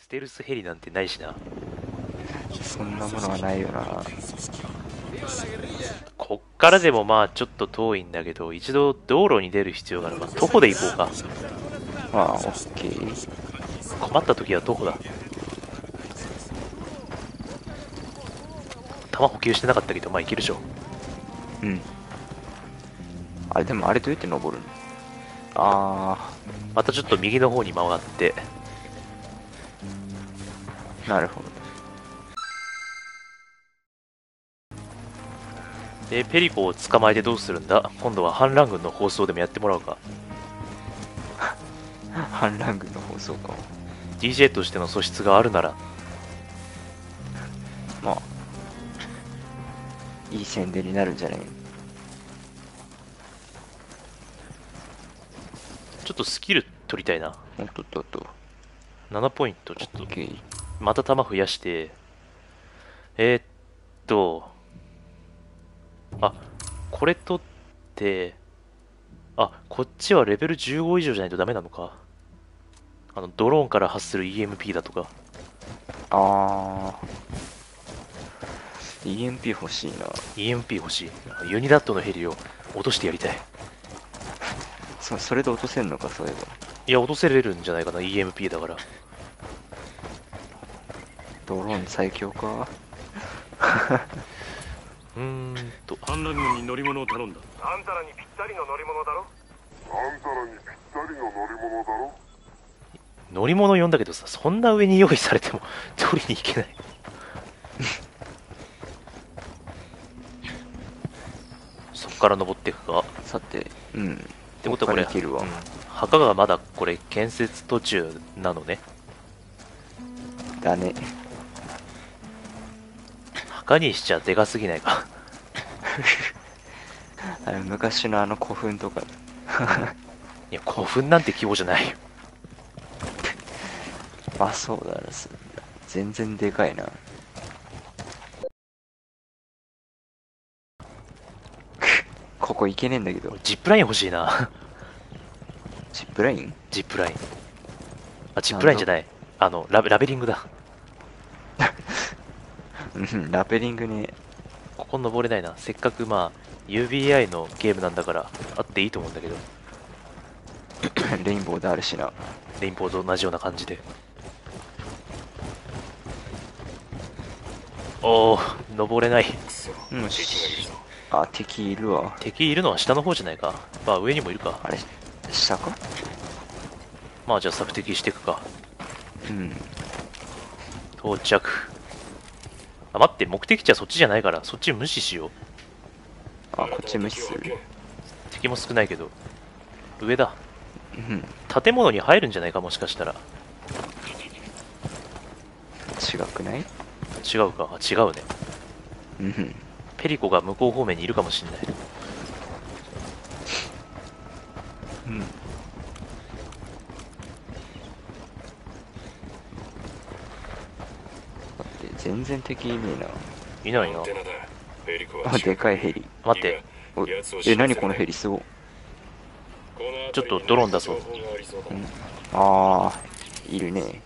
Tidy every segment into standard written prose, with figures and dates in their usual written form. ステルスヘリなんてないしな。そんなものはないよな。こっからでもまあちょっと遠いんだけど、一度道路に出る必要がある。まあ、徒歩で行こうか。ああ、オッケー。困った時は徒歩だ。弾補給してなかったけど、まあいけるでしょ。うん。あれ、でもあれどうやって登るの？ああ。またちょっと右の方に回って。なるほど。で、ペリコを捕まえてどうするんだ？今度は反乱軍の放送でもやってもらうか。反乱軍の放送か。DJ としての素質があるなら。まあ、いい宣伝になるんじゃない？ちょっとスキル取りたいな。おっとっとっと。7ポイント、ちょっと。また弾増やして。あ、これ取って、あ、こっちはレベル15以上じゃないとダメなのか。ドローンから発する EMP だとか。あー。EMP 欲しいな。EMP 欲しい。ユニダットのヘリを落としてやりたい。それで落とせるのか、そういえば。いや、落とせれるんじゃないかな、EMP だから。ドローン最強か。反乱軍に乗り物を頼んだ。あんたらにぴったりの乗り物だろ。乗り物呼んだけどさ、そんな上に用意されても取りに行けない。そっから登っていくか。さて、うん。ってことはこれ、墓がまだこれ建設途中なのね。だね。墓にしちゃでかすぎないか。あれ昔の古墳とか。いや、古墳なんて規模じゃないよ。まあそうだな、全然でかいな。ここ行けねえんだけど。ジップライン欲しいな。ジップライン？ジップライン。あ、ジップラインじゃない。ラベリングだ。うん、ラベリングね。ここ登れないな。せっかくまあ UBI のゲームなんだからあっていいと思うんだけど。レインボーであるしな。レインボーと同じような感じで。おお、登れない。うん、あ、敵いるわ。敵いるのは下の方じゃないか。まあ上にもいるか。あれ、下か。まあじゃあ索敵していくか。うん。到着。あ、待って、目的地はそっちじゃないから、そっち無視しよう。あ、こっち無視する。敵も少ないけど。上だ。うん。建物に入るんじゃないか、もしかしたら。違くない？違うか。違うね。うん。ペリコが向こう方面にいるかもしんない。うん。全然敵いねえな。いないな。あ、でかいヘリ。待って。え、何このヘリ、すごい。ちょっとドローン出そう。ああ、いるね。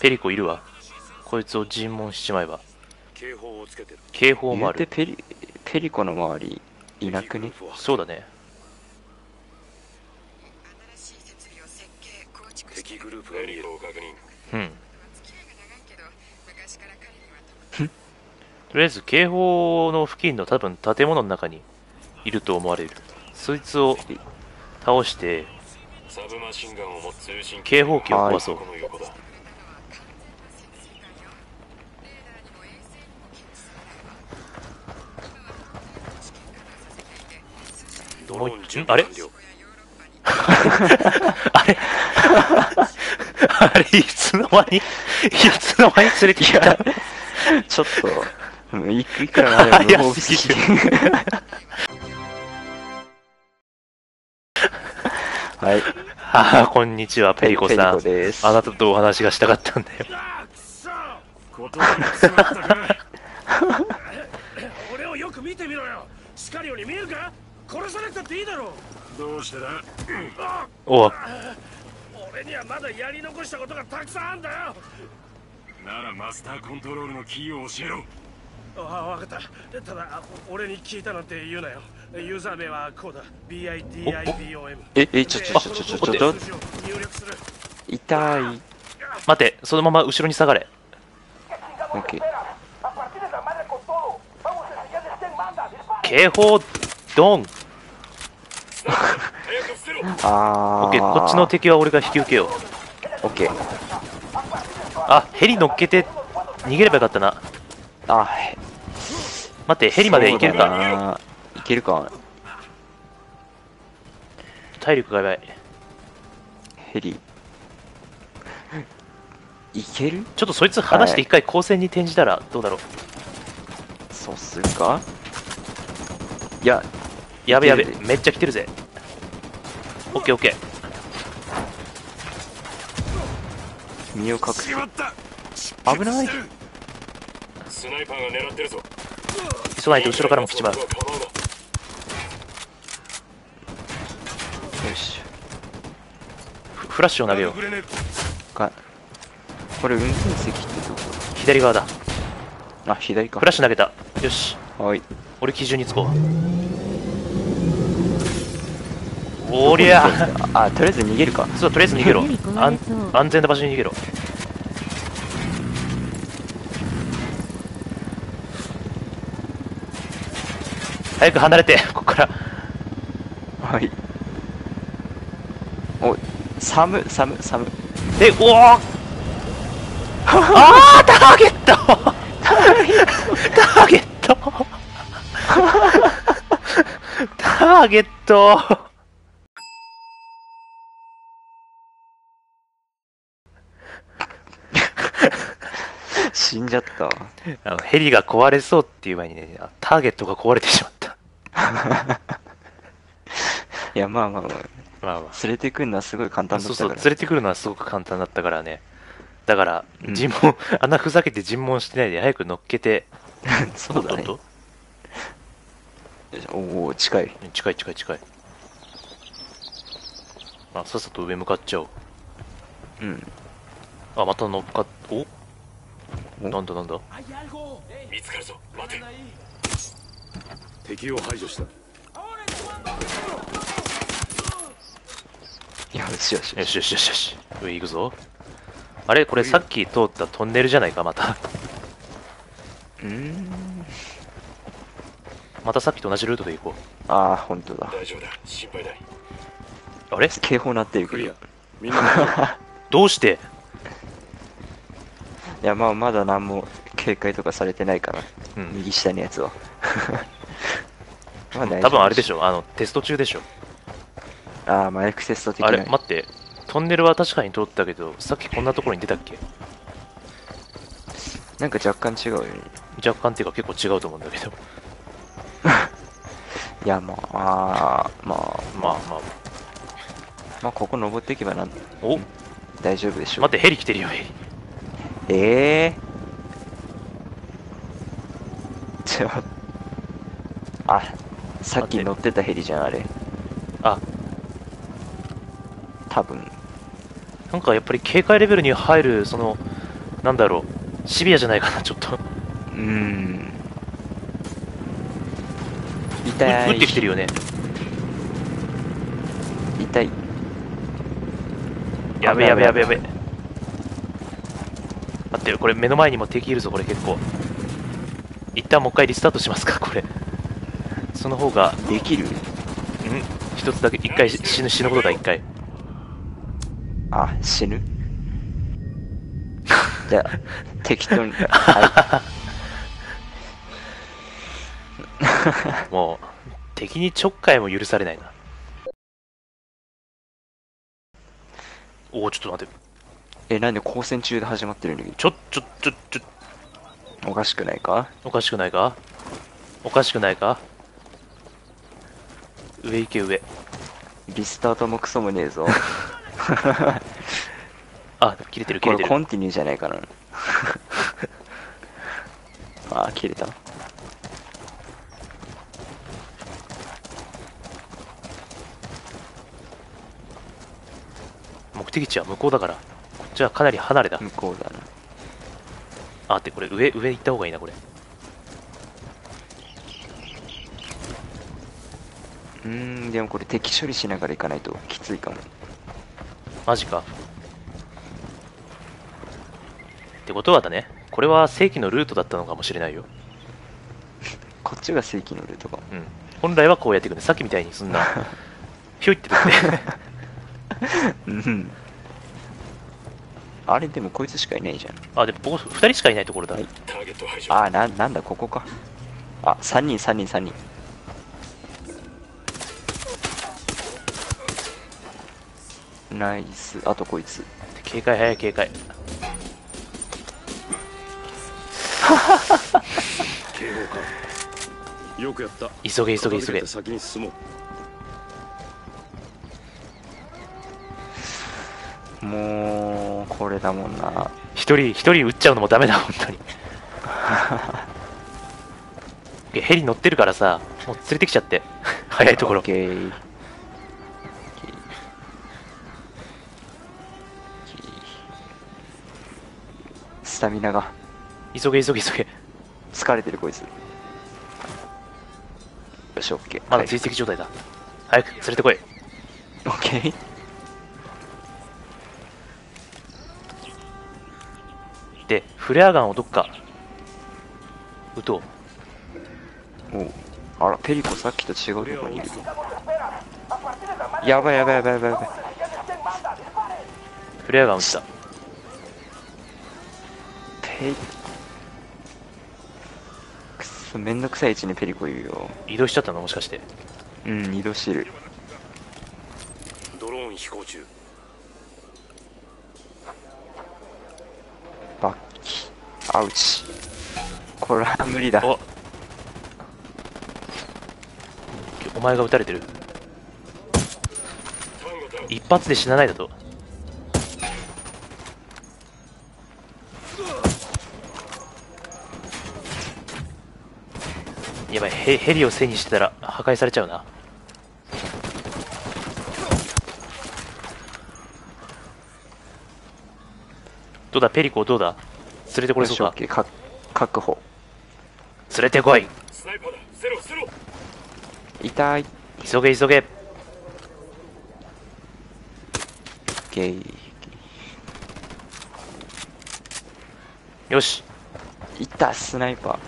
ペリコいるわ。こいつを尋問しちまえば。警報もある。ペリコの周り、いなくね？そうだね。うん。とりあえず警報の付近の多分建物の中にいると思われる。そいつを倒して警報機を壊そう。あれあれあれ、いつの間に連れてきた。ちょっと、いくらまでも無防備すぎる。はい。ああ、こんにちは、ペリコさん。あなたとお話がしたかったんだよ。俺をよく見てみろよ。シカリオに見えるか？殺さなくたっていいだろう。どうしてだ？おう。俺にはまだやり残したことがたくさんあるんだよ。ならマスターコントロールのキーを教えろ。ああ、分かった。ただ俺に聞いたなんて言うなよ。ユーザー名はこうだ。BIDIBOM。ちょっと。痛い。待て、そのまま後ろに下がれ。オッケー。警報ドン。オッケー、こっちの敵は俺が引き受けよう。オッケー。あ、ヘリ乗っけて逃げればよかったな。あ、待って、ヘリまで行けるか。行けるか。体力がやばい。ヘリ。行ける？ちょっとそいつ離して一回光線に転じたらどうだろう。そうするか？いや、やべ、めっちゃ来てるぜ。オッケーオッケー。身を隠す。危ない。スナイパーが狙ってるぞ。急がないと後ろからも来ちまう。よし。フラッシュを投げよう。か。これ運転席ってどこ？左側だ。あ、左か。フラッシュ投げた。よし。はい。俺基準につこう。おりゃ。あ、とりあえず逃げるか。そう、とりあえず逃げろ。安全な場所に逃げろ。早く離れて、ここから。はい。お、寒。で、おお。ああ、ターゲット。ターゲット。ターゲット。死んじゃった。ヘリが壊れそうっていう前にね、ターゲットが壊れてしまった。いや、まあ、連れてくるのはすごい簡単だったから、そうそう、連れてくるのはすごく簡単だったからね。だから、尋問、穴ふざけて尋問してないで早く乗っけて。そうだね。おお、近い。まあ、さっさと上向かっちゃおう。うん。あ、また乗っかっ、お？なんだ。見つかるぞ、待て。敵を排除した。よし。上行くぞ。あれ、これさっき通ったトンネルじゃないか、また。またさっきと同じルートで行こう。ああ、本当だ。大丈夫だ。心配ない。あれ？警報鳴ってるけど。みんな。どうして？いや、まあ、まだ何も警戒とかされてないから。右下のやつは。多分あれでしょ、テスト中でしょ。ああ、マイクテスト的な。あれ、待って、トンネルは確かに通ったけど、さっきこんなところに出たっけ？なんか若干違うよね。若干っていうか結構違うと思うんだけど。いや、まあ、ここ登っていけばなんだ。お、大丈夫でしょ。待って、ヘリ来てるよ、ヘリ。ちょっと。あ、さっき乗ってたヘリじゃん、あれ。あ、多分なんかやっぱり警戒レベルに入る、そのなんだろう、シビアじゃないかな、ちょっと。痛い。撃ってきてるよね。痛い。やべ。待ってる、これ目の前にも敵いるぞ、これ結構。一旦もう一回リスタートしますか、これ。その方ができる。一つだけ、一回死ぬことだ、一回。あ、死ぬ。じゃあ適当に。もう敵にちょっかいも許されないな。おお、ちょっと待って。なんで交戦中で始まってるんだけど。ちょ。おかしくないか。上行け、上。リスタートもクソもねえぞ。あ、切れてる。これコンティニューじゃないかな。あ、切れた。目的地は向こうだから、こっちはかなり離れだ。向こうだな。あ、待って、これ上行った方がいいな、これ。でもこれ敵処理しながら行かないときついかも。マジか。ってことはだね、これは正規のルートだったのかもしれないよ。こっちが正規のルートかも。うん。本来はこうやっていくんで、さっきみたいにそんな、ひょいってとって。うん。あれ、でもこいつしかいないじゃん。あ、でもここ2人しかいないところだ。はい、あ、なんだ、ここか。あ、3人。ナイス。あとこいつ警戒早い、警戒警報か。よくやった。急げ先に進もう。もうこれだもんな。一人撃っちゃうのもダメだ本当にヘリ乗ってるからさ、もう連れてきちゃって早いところ。スタミナが。急げ。疲れてるこいつ。よし、オッケー。まだ追跡状態だ。早く連れてこい。オッケー。で、フレアガンをどっか撃とう。お、あら、ペリコさっきと違うとこにいる。やばい。フレアガン撃った。くそ、めんどくさい位置にペリコいるよ。移動しちゃったのもしかして。うん、移動してる。ドローン飛行中。バッキーアウチ。これは無理だ。お前が撃たれてる。一発で死なないだと。やばい、ヘリを背にしてたら破壊されちゃうな。どうだペリコ、どうだ、連れてこれそうか。確保。連れてこい。痛い。急げ。よし。いた、スナイパー。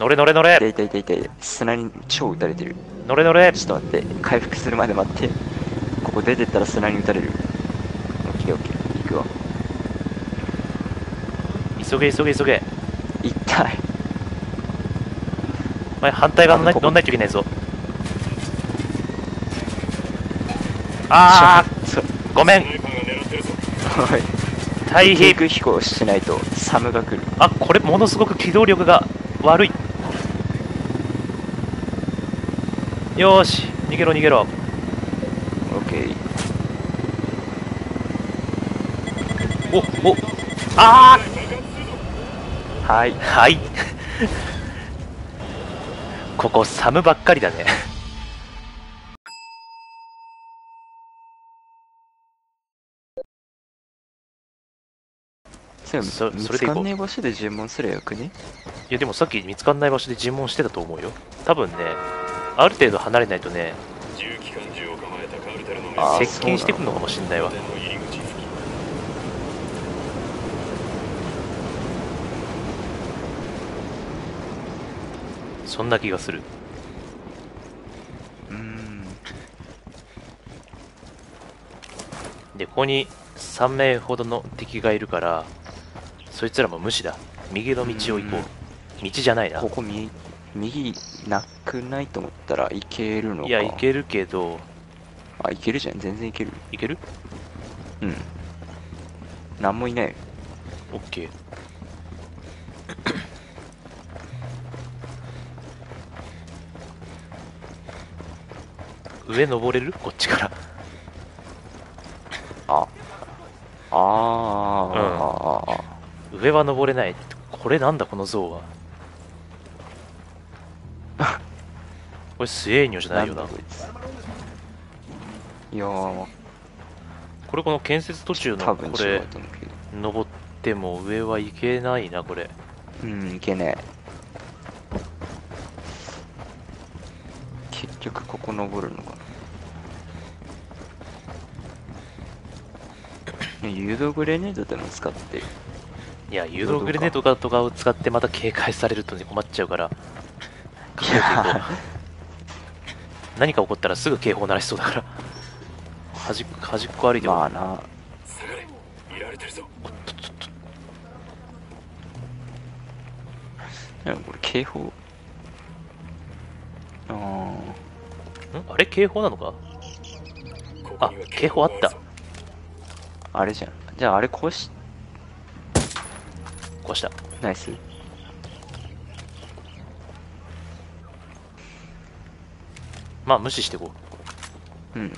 乗れ。いた。砂に超撃たれてる。乗れ。ちょっと待って。回復するまで待って。ここ出てったら砂に撃たれる。オッケー。行くわ。急げ。痛い。お前反対側乗んないといけないぞ。ごめん。大変。低空飛行してないと寒が来る。あ、これものすごく機動力が悪い。よーし、逃げろ。オッケー。お、ああ。はい。ここ寒ばっかりだね。それで見つかんない場所で尋問すればよくね。いやでもさっき見つかんない場所で尋問してたと思うよ。多分ね、ある程度離れないとね、接近してくるのかもしんないわ。そんな気がする。で、ここに3名ほどの敵がいるから。そいつらも無視だ。右の道を行こう。道じゃないな。ここ右なくないと思ったら行けるのか。いや、行けるけど。あ、行けるじゃん。全然行ける。行ける？うん。なんもいない。オッケー。上登れる？こっちから。ああ。上は登れない。これなんだこの像は。これスエーニョじゃないよな。いやー、これこの建設途中のこれ登っても上は行けないなこれ。うん、行けねえ。結局ここ登るのかな。誘導グレネードってのを使ってる。いや、誘導グレネードとかを使ってまた警戒されると困っちゃうから。何か起こったらすぐ警報鳴らしそうだから端っこ歩いてもまあな。これ警報あれ警報なのか。あ、警報あった。あれじゃん。じゃああれ壊した。ナイス。まあ無視していこう。うん。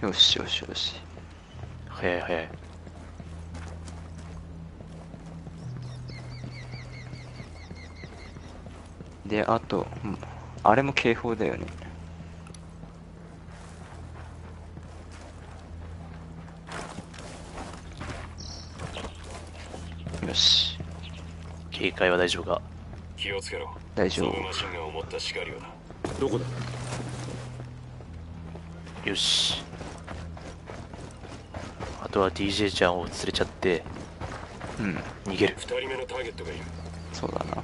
よしよしよし。早い早い。で、あと、あれも警報だよね。よし、警戒は大丈夫か。気をつけろ。大丈夫。どこだ。よし、あとは DJ ちゃんを連れちゃって、うん、逃げる。2人目のターゲットがいる。そうだな。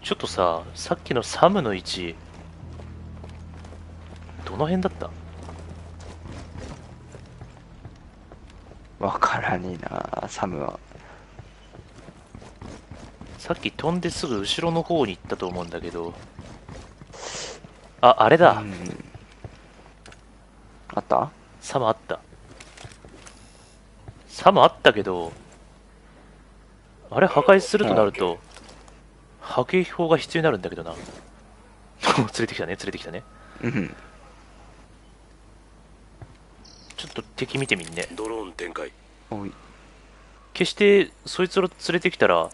ちょっとさ、さっきのサムの位置どの辺だった？わからねえな、サムは。さっき飛んですぐ後ろの方に行ったと思うんだけど。あ、あれだ、うん、あった？サムあった。サムあったけど、あれ破壊するとなると波形砲が必要になるんだけどな。連れてきたね、連れてきたね。うん、ちょっと敵見てみんね。ドローン展開。おい、決してそいつら連れてきたら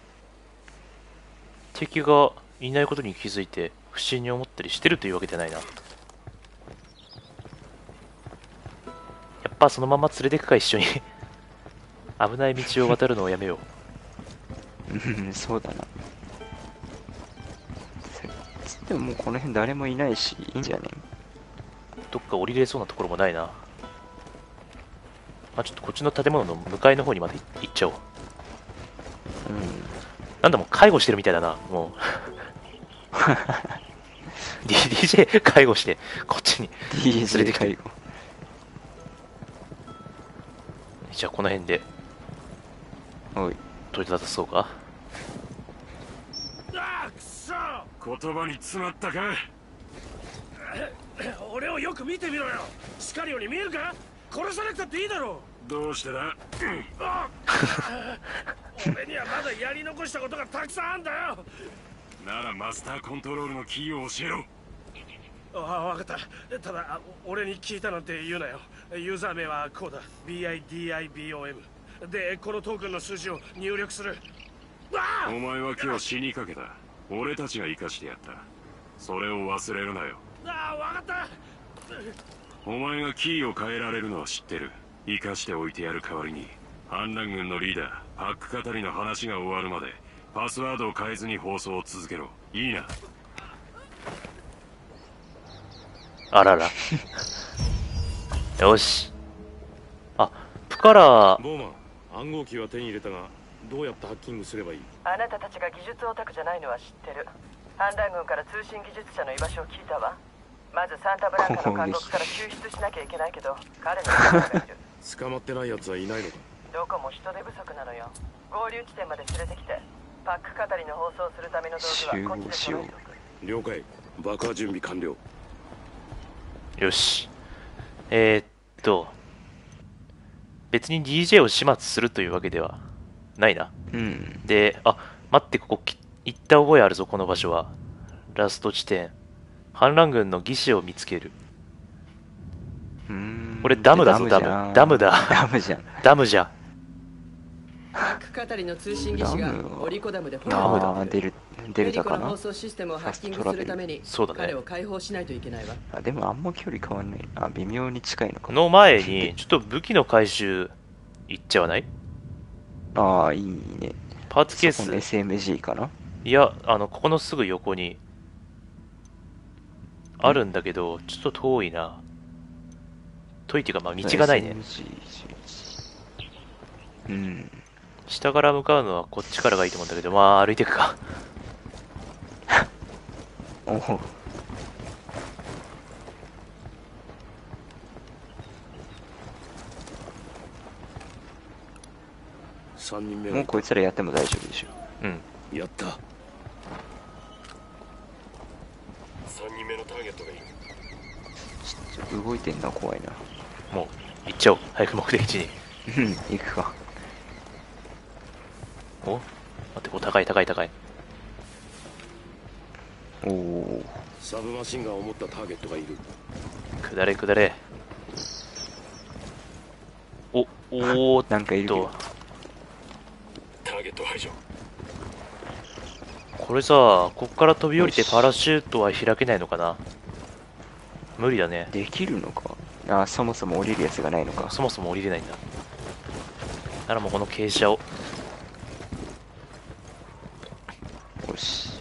敵がいないことに気づいて不審に思ったりしてるというわけじゃないな。やっぱそのまま連れてくか一緒に。危ない道を渡るのをやめよう。うん、そうだな。つってももうこの辺誰もいないしいいんじゃね。どっか降りれそうなところもないな。まあちょっとこっちの建物の向かいの方にまで行っちゃおう。うん、なんだもう介護してるみたいだなもう。DJ 介護してこっちに連れてきて。じゃあこの辺でおい取り立たそうか。あ、くそ、言葉に詰まったか。俺をよく見てみろよ。シカリオに見えるか。殺さなくたっていいだろう。どうしてだ。俺にはまだやり残したことがたくさんあんだよ。ならマスターコントロールのキーを教えろ。ああ、分かった。ただ俺に聞いたなんて言うなよ。ユーザー名はこうだ。 BIDIBOM でこのトークンの数字を入力する。お前は今日死にかけた。俺たちが生かしてやった。それを忘れるなよ。ああ、分かった。お前がキーを変えられるのは知ってる。生かしておいてやる代わりに、反乱軍のリーダーパック語りの話が終わるまでパスワードを変えずに放送を続けろ。いいな。あらら。よし。あ、プカラー。ボーマン、暗号機は手に入れたが、どうやってハッキングすればいい？あなたたちが技術オタクじゃないのは知ってる。反乱軍から通信技術者の居場所を聞いたわ。まずサンタブランカの監獄から救出しなきゃいけないけど、彼の仲間がいる。捕まってないやつはいないのか。どこも人手不足なのよ。合流地点まで連れてきて、パック語りの放送するための道具はこっちで揃えておく。了解。爆破準備完了。よし。別に DJ を始末するというわけではないな。うん。で、あ、待って、ここ行った覚えあるぞ、この場所は。ラスト地点。反乱軍の義士を見つける。これダムだぞ、ダム。ダムだ。ダムじゃん。ダムじゃ。区語りの通信技師がオリコダムで本部デルタかな放送システムをハッキングするために彼を解放しないといけないわ。あ、でもあんま距離変わんない。あ、微妙に近いのかな。の前にちょっと武器の回収行っちゃわない？ああ、いいね。パーツケース SMG かな。いや、ここのすぐ横にあるんだけど、ちょっと遠いな。遠いっていうか、まあ道がないね。うん。下から向かうのはこっちからがいいと思うんだけど、まあ歩いていくか。おお。3人目。もうこいつらやっても大丈夫でしょ。うん。やった。3人目のターゲットがいる。ちょっと動いてんな、怖いな。もう行っちゃおう。早く目的地に。行くか。お、待って、こう高い。おお。サブマシンガンを持ったターゲットがいる。下れ。おお、なんかいるけど。ターゲット排除。これさ、こっから飛び降りてパラシュートは開けないのかな。無理だね。できるのか。あ、そもそも降りるやつがないのか。そもそも降りれないんだ。ならもうこの傾斜を。よし。